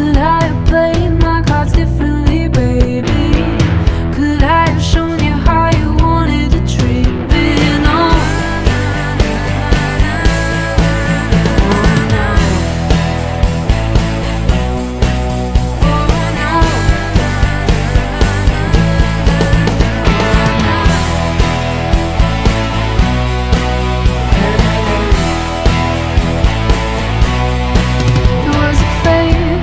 Could I have played my cards differently, baby? Could I have shown you how you wanted to treat me? No, oh no, oh no, oh no. There was a phase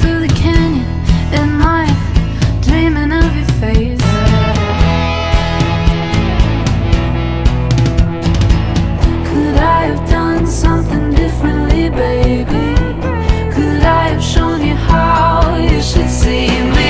through the canyon in my dreaming of your face. Could I have done something differently, baby? Could I have shown you how you should see me?